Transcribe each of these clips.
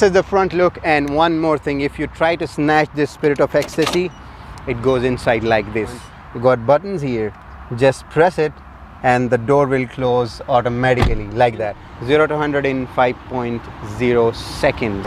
This is the front look, and one more thing, if you try to snatch this Spirit of Ecstasy, it goes inside like this. You got buttons here, just press it and the door will close automatically like that. 0 to 100 in 5.0 seconds.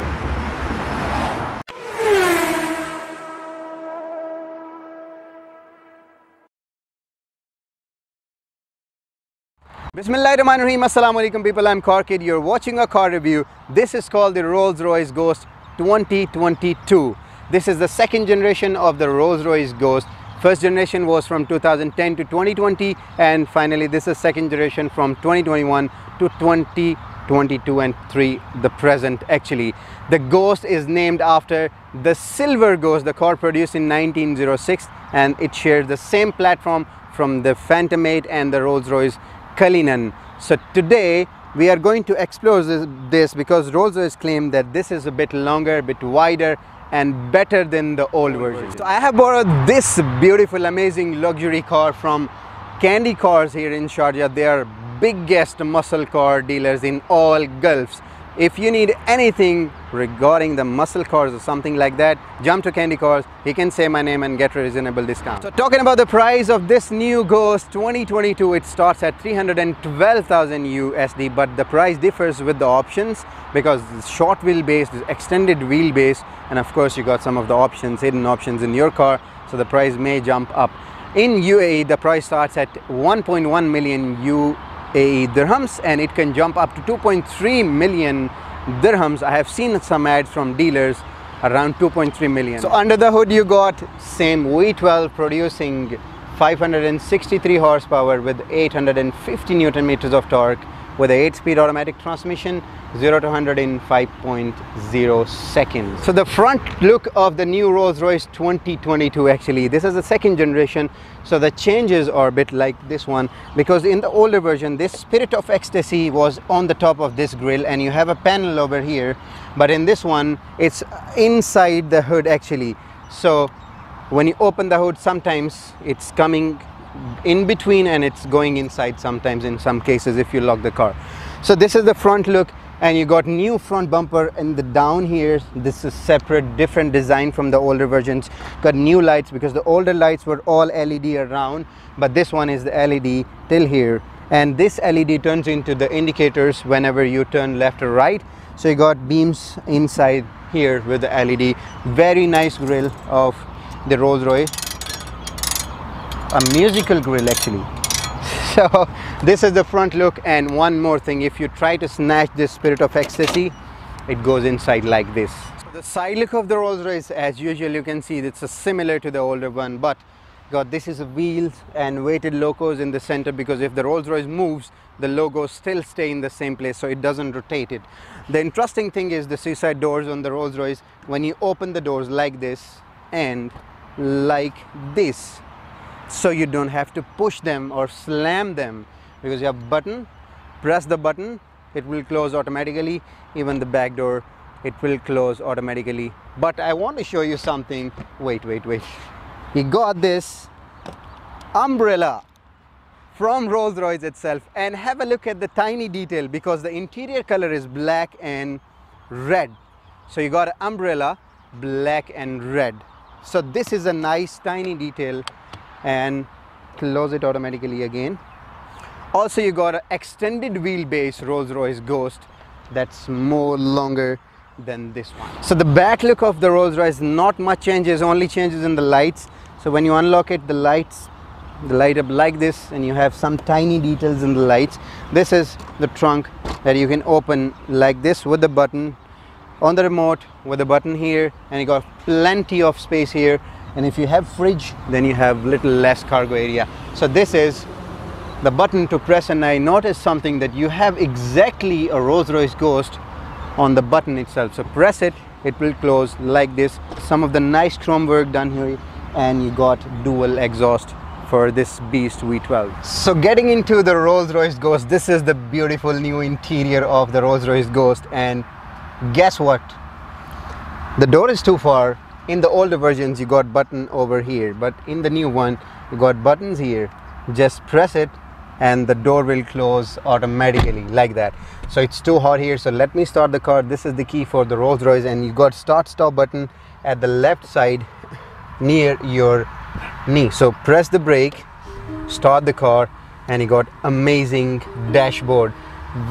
Bismillahirrahmanirrahim. Assalamu alaikum people, I'm Car Kid. You're watching a car review. This is called the Rolls Royce Ghost 2022. This is the second generation of the Rolls Royce Ghost. First generation was from 2010 to 2020, and finally this is second generation from 2021 to 2022 and 3, the present actually. The Ghost is named after the Silver Ghost, the car produced in 1906, and it shares the same platform from the Phantom 8 and the Rolls Royce Cullinan. So today we are going to explore this because Rolls-Royce claimed that this is a bit longer, a bit wider and better than the old version. So I have borrowed this beautiful, amazing luxury car from Candy Cars here in Sharjah. They are biggest muscle car dealers in all Gulfs. If you need anything regarding the muscle cars or something like that, jump to Candy Cars. You can say my name and get a reasonable discount. So talking about the price of this new Ghost 2022, it starts at 312,000 USD, but the price differs with the options because short wheelbase, extended wheelbase, and of course you got some of the options, hidden options in your car, so the price may jump up. In UAE, the price starts at 1.1 million UAE dirhams and it can jump up to 2.3 million dirhams. I have seen some ads from dealers around 2.3 million. So under the hood you got same V12 producing 563 horsepower with 850 newton meters of torque with a 8-speed automatic transmission, 0 to 100 in 5.0 seconds. So the front look of the new Rolls-Royce 2022, actually this is the second generation, so the changes are a bit like this one, because in the older version this Spirit of Ecstasy was on the top of this grille and you have a panel over here, but in this one it's inside the hood actually. So when you open the hood, sometimes it's coming in between and it's going inside sometimes, in some cases if you lock the car. So this is the front look, and you got new front bumper, and the down here this is separate, different design from the older versions. Got new lights because the older lights were all LED around, but this one is the LED till here, and this LED turns into the indicators whenever you turn left or right. So you got beams inside here with the LED. Very nice grille of the Rolls-Royce, a musical grill actually. So this is the front look, and one more thing, if you try to snatch this Spirit of Ecstasy, it goes inside like this. So the side look of the Rolls-Royce, as usual you can see it's similar to the older one, but God, this is wheels and weighted locos in the center, because if the Rolls-Royce moves, the logos still stay in the same place, so it doesn't rotate it. The interesting thing is the suicide doors on the Rolls-Royce. When you open the doors like this and like this, so you don't have to push them or slam them, because you have button, press the button, it will close automatically. Even the back door, it will close automatically. But I want to show you something. Wait, you got this umbrella from Rolls-Royce itself, and have a look at the tiny detail, because the interior color is black and red, so you got an umbrella black and red. So this is a nice tiny detail, and close it automatically again. Also you got an extended wheelbase Rolls-Royce Ghost that's more longer than this one. So the back look of the Rolls-Royce, not much changes, only changes in the lights. So when you unlock it, the lights light up like this, and you have some tiny details in the lights. This is the trunk that you can open like this with the button on the remote, with the button here, and you got plenty of space here. And if you have fridge, then you have little less cargo area. So this is the button to press, and I noticed something, that you have exactly a Rolls-Royce Ghost on the button itself. So press it, it will close like this. Some of the nice chrome work done here, and you got dual exhaust for this beast V12. So getting into the Rolls-Royce Ghost, this is the beautiful new interior of the Rolls-Royce Ghost, and guess what? The door is too far. In the older versions you got button over here, but in the new one you got buttons here, just press it and the door will close automatically like that. So it's too hot here, so let me start the car. This is the key for the Rolls-Royce, and you got start stop button at the left side near your knee. So press the brake, start the car, and you got amazing dashboard.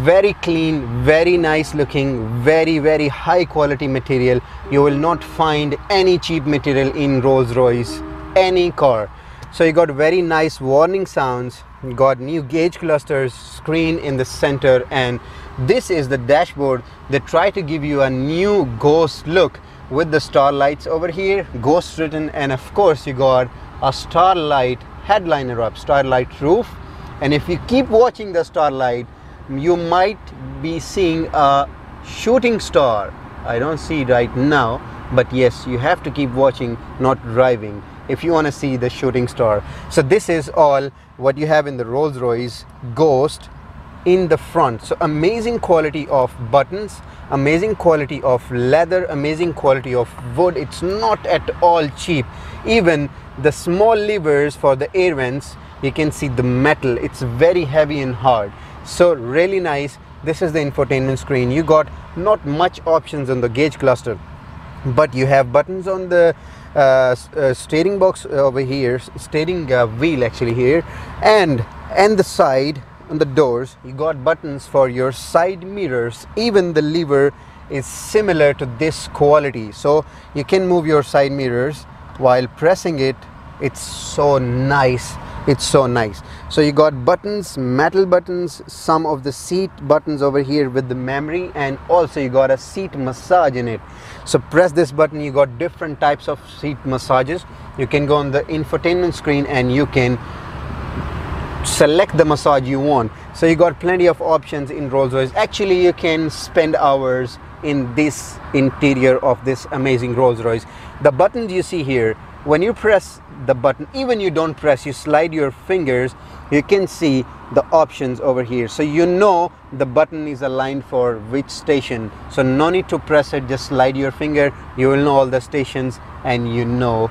Very clean, very nice looking, very high quality material. You will not find any cheap material in Rolls-Royce, any car. So you got very nice warning sounds, you got new gauge clusters, screen in the center, and this is the dashboard. They try to give you a new ghost look with the starlights over here, ghost written, and of course you got a starlight headliner up, starlight roof. And if you keep watching the starlight, you might be seeing a shooting star. I don't see it right now, but yes, you have to keep watching, not driving, if you want to see the shooting star. So this is all what you have in the Rolls-Royce Ghost in the front. So amazing quality of buttons, amazing quality of leather, amazing quality of wood. It's not at all cheap. Even the small levers for the air vents, you can see the metal. It's very heavy and hard. So really nice. This is the infotainment screen. You got not much options on the gauge cluster, but you have buttons on the steering box over here, steering wheel actually here, and the side on the doors. You got buttons for your side mirrors. Even the lever is similar to this quality, so you can move your side mirrors while pressing it. It's so nice. It's so nice. So you got buttons, metal buttons, some of the seat buttons over here with the memory, and also you got a seat massage in it. So press this button, you got different types of seat massages. You can go on the infotainment screen and you can select the massage you want. So you got plenty of options in Rolls-Royce. Actually, you can spend hours in this interior of this amazing Rolls-Royce. The buttons you see here, when you press the button, even you don't press, you slide your fingers, you can see the options over here. So you know the button is aligned for which station. So no need to press it, just slide your finger. You will know all the stations and you know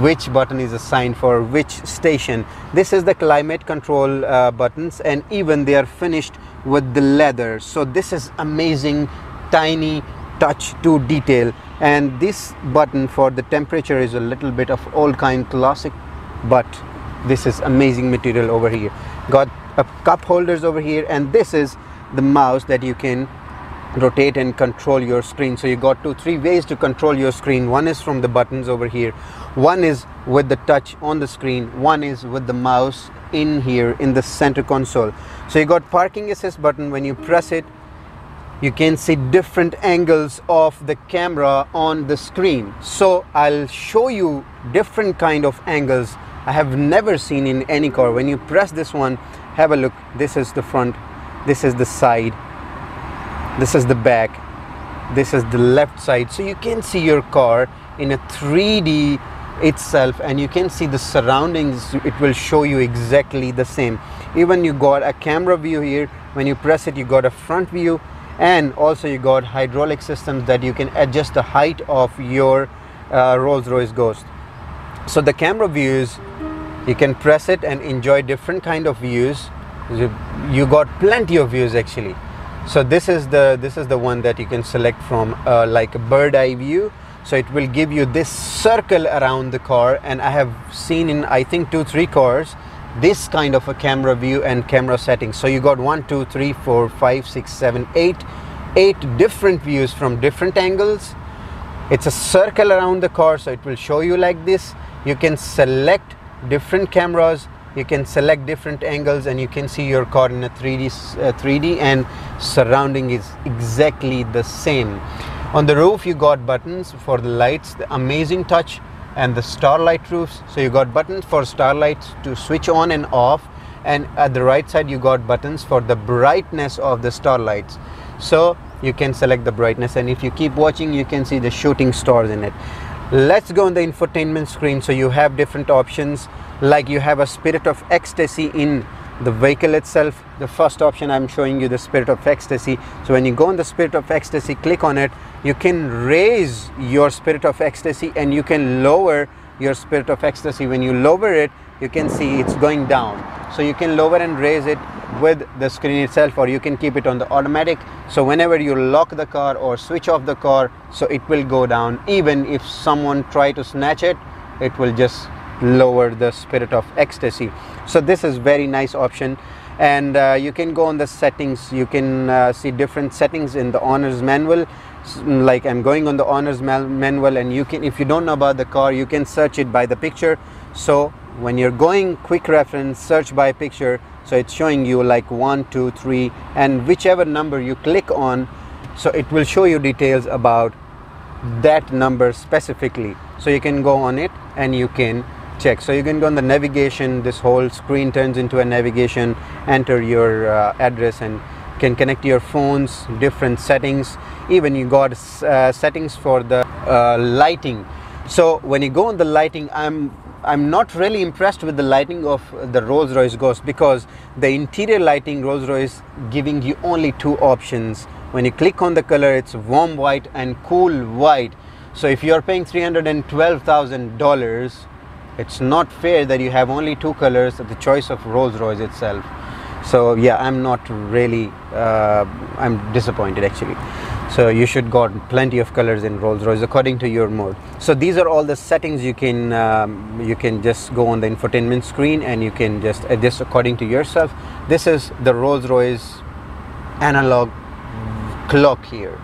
which button is assigned for which station. This is the climate control buttons, and even they are finished with the leather. So this is amazing, tiny touch to detail. And this button for the temperature is a little bit of old kind classic, but this is amazing material over here. Got cup holders over here, and this is the mouse that you can rotate and control your screen. So you got 2-3 ways to control your screen. One is from the buttons over here, one is with the touch on the screen, one is with the mouse in here in the center console. So you got parking assist button. When you press it, you can see different angles of the camera on the screen. So I'll show you different kind of angles I have never seen in any car. When you press this one, have a look. This is the front, this is the side, this is the back, this is the left side. So you can see your car in a 3D itself, and you can see the surroundings. It will show you exactly the same. Even you got a camera view here. When you press it, you got a front view. And also you got hydraulic systems that you can adjust the height of your Rolls-Royce Ghost. So the camera views, you can press it and enjoy different kind of views. You got plenty of views actually. So this is the one that you can select from, like a bird eye view. So it will give you this circle around the car, and I have seen in I think 2-3 cars this kind of a camera view and camera settings. So you got 1, 2, 3, 4, 5, 6, 7, 8 different views from different angles. It's a circle around the car, so it will show you like this. You can select different cameras, you can select different angles, and you can see your car in a 3D, and surrounding is exactly the same. On the roof, you got buttons for the lights, the amazing touch, and the starlight roofs. So you got buttons for starlights to switch on and off, and at the right side you got buttons for the brightness of the starlights. So you can select the brightness, and if you keep watching, you can see the shooting stars in it. Let's go on the infotainment screen. So you have different options, like you have a Spirit of Ecstasy in the vehicle itself. The first option I'm showing you, the Spirit of Ecstasy. So when you go on the Spirit of Ecstasy, click on it, you can raise your Spirit of Ecstasy and you can lower your Spirit of Ecstasy, when you lower it, you can see it's going down. So you can lower and raise it with the screen itself, or you can keep it on the automatic. So whenever you lock the car or switch off the car, so it will go down. Even if someone try to snatch it, it will just lower the Spirit of Ecstasy. So this is very nice option. And you can go on the settings. You can see different settings in the owner's manual. Like I'm going on the owner's manual, and you can, if you don't know about the car, you can search it by the picture. So when you're going quick reference, search by picture, so it's showing you like 1, 2, 3, and whichever number you click on, so it will show you details about that number specifically. So you can go on it and you can check. So you can go on the navigation. This whole screen turns into a navigation. Enter your address and can connect your phones, different settings. Even you got settings for the lighting. So when you go on the lighting, I'm not really impressed with the lighting of the Rolls-Royce Ghost, because the interior lighting, Rolls-Royce giving you only two options. When you click on the color, it's warm white and cool white. So if you're paying $312,000, it's not fair that you have only two colors of the choice of Rolls-Royce itself. So yeah, I'm not really, I'm disappointed actually. So you should got plenty of colors in Rolls-Royce according to your mode. So these are all the settings. You can just go on the infotainment screen and you can just adjust according to yourself. This is the Rolls-Royce analog clock here.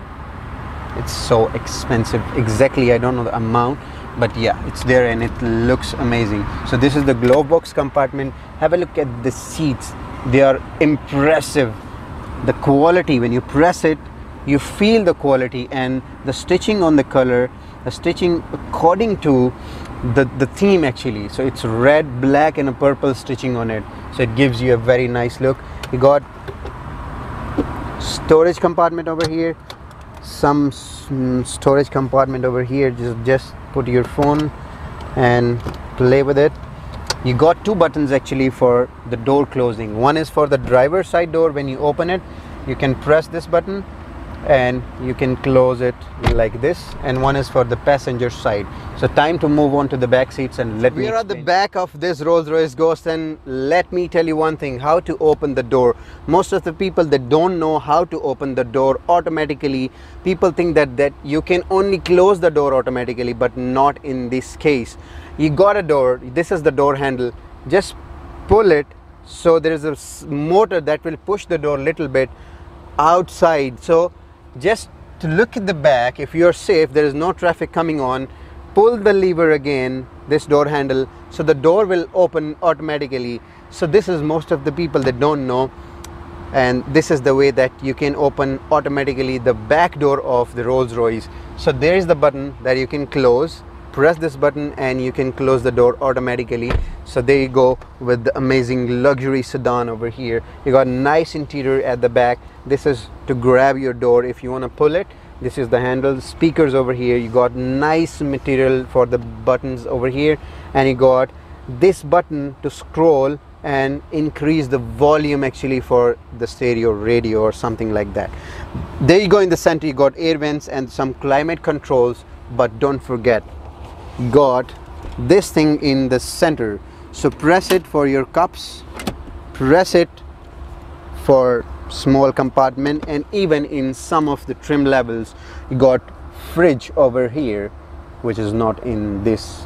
It's so expensive. Exactly, I don't know the amount, but yeah, it's there and it looks amazing. So this is the glove box compartment. Have a look at the seats. They are impressive. The quality, when you press it, you feel the quality, and the stitching on the color, the stitching according to the theme actually. So it's red, black and a purple stitching on it. So it gives you a very nice look. You got storage compartment over here, some storage compartment over here. Just put your phone and play with it. You got two buttons actually for the door closing. One is for the driver's side door. When you open it, you can press this button and you can close it like this, and one is for the passenger side. So time to move on to the back seats, and let me are at the back of this Rolls-Royce Ghost, and let me tell you one thing, how to open the door. Most of the people that don't know how to open the door automatically, people think that you can only close the door automatically, but not in this case. You got a door, this is the door handle, just pull it, so there is a motor that will push the door a little bit outside. So just to look at the back, if you're safe, there is no traffic coming on, pull the lever again, this door handle, so the door will open automatically. So this is most of the people that don't know, and this is the way that you can open automatically the back door of the Rolls-Royce. So there is the button that you can close. Press this button and you can close the door automatically. So there you go with the amazing luxury sedan over here. You got nice interior at the back. This is to grab your door if you want to pull it. This is the handle. Speakers over here. You got nice material for the buttons over here, and you got this button to scroll and increase the volume actually for the stereo, radio or something like that. There you go. In the center you got air vents and some climate controls, but don't forget, got this thing in the center. So press it for your cups, press it for small compartment, and even in some of the trim levels you got fridge over here, which is not in this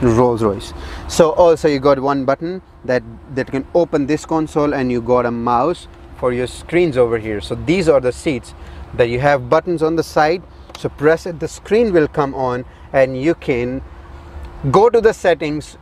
Rolls-Royce. So also you got one button that can open this console, and you got a mouse for your screens over here. So these are the seats that you have buttons on the side. So press it, the screen will come on, and you can go to the settings,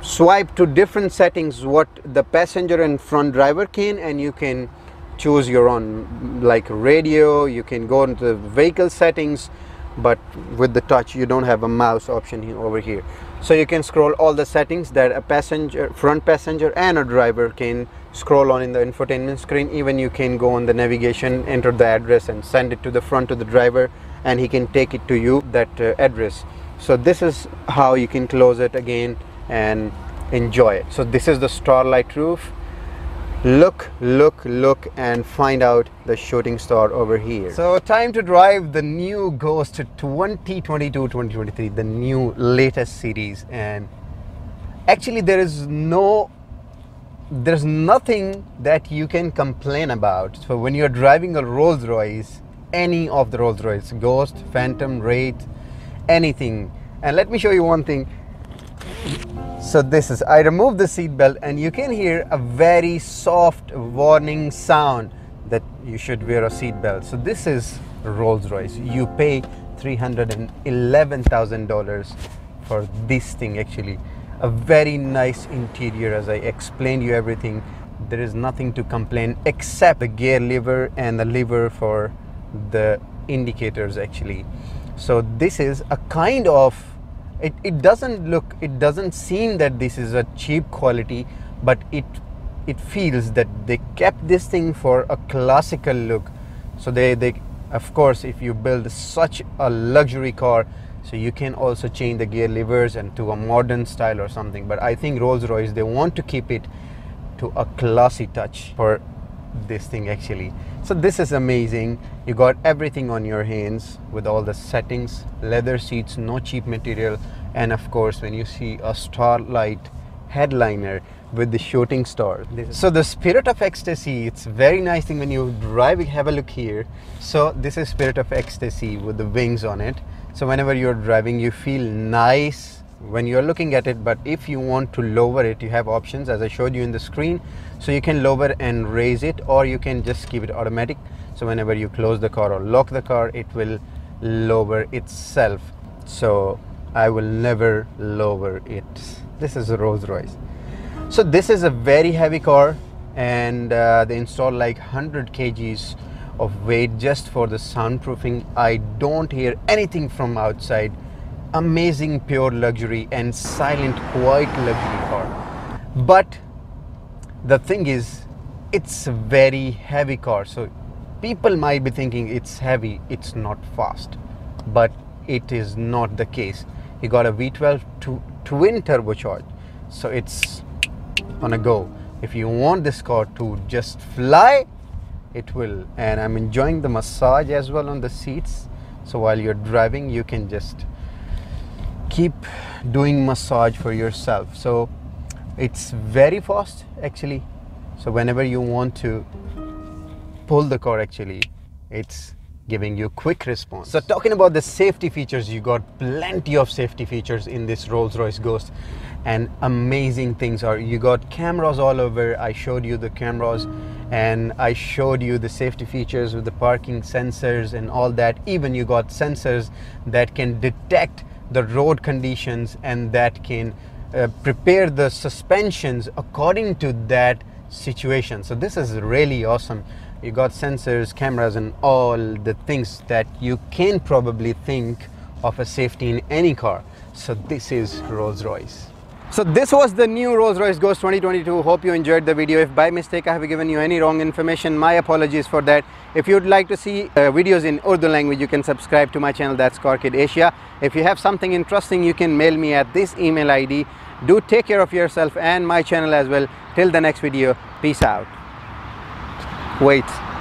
swipe to different settings what the passenger and front driver can, and you can choose your own, like radio. You can go into the vehicle settings, but with the touch you don't have a mouse option here, over here. So you can scroll all the settings that a passenger, front passenger and a driver can scroll on in the infotainment screen. Even you can go on the navigation, enter the address and send it to the front to the driver, and he can take it to you, that address. So this is how you can close it again and enjoy it. So this is the starlight roof. look and find out the shooting star over here. So time to drive the new Ghost 2022-2023, the new latest series. And actually there's nothing that you can complain about. So when you're driving a Rolls-Royce, any of the Rolls-Royce, Ghost, Phantom, Wraith, anything. And let me show you one thing. So this is, I removed the seatbelt and you can hear a very soft warning sound that you should wear a seatbelt. So this is Rolls-Royce. You pay $311,000 for this thing actually. A very nice interior, as I explained you everything. There is nothing to complain except the gear lever and the lever for the indicators actually. So this is a kind of, it doesn't seem that this is a cheap quality, but it feels that they kept this thing for a classical look. So they of course, if you build such a luxury car, so you can also change the gear levers and to a modern style or something. But I think Rolls-Royce, they want to keep it to a classy touch for this thing actually. So this is amazing. You got everything on your hands with all the settings, leather seats, no cheap material, and of course when you see a starlight headliner with the shooting star. So the Spirit of Ecstasy, it's very nice thing when you drive. Have a look here. So this is Spirit of Ecstasy with the wings on it. So whenever you're driving, you feel nice when you're looking at it, but if you want to lower it, you have options as I showed you in the screen. So you can lower and raise it, or you can just keep it automatic. So whenever you close the car or lock the car, it will lower itself. So I will never lower it. This is a Rolls-Royce. So this is a very heavy car, and they install like 100 kgs of weight just for the soundproofing. I don't hear anything from outside. Amazing pure luxury and silent quiet luxury car. But the thing is, it's a very heavy car. So people might be thinking it's heavy, it's not fast, but it is not the case. You got a V12 twin turbocharged, so it's on a go. If you want this car to just fly, it will. And I'm enjoying the massage as well on the seats. So while you're driving, you can just keep doing massage for yourself. So it's very fast actually. So whenever you want to pull the car actually, it's giving you quick response. So talking about the safety features, you got plenty of safety features in this Rolls-Royce Ghost, and amazing things are, you got cameras all over. I showed you the cameras and I showed you the safety features with the parking sensors and all that. Even you got sensors that can detect the road conditions and that can prepare the suspensions according to that situation. So this is really awesome. You got sensors, cameras, and all the things that you can probably think of as safety in any car. So this is Rolls-Royce. So this was the new Rolls-Royce Ghost 2022. Hope you enjoyed the video. If by mistake I have given you any wrong information, my apologies for that. If you'd like to see videos in Urdu language, you can subscribe to my channel, that's Corkid Asia. If you have something interesting, you can mail me at this email ID. Do take care of yourself and my channel as well. Till the next video, peace out. Wait.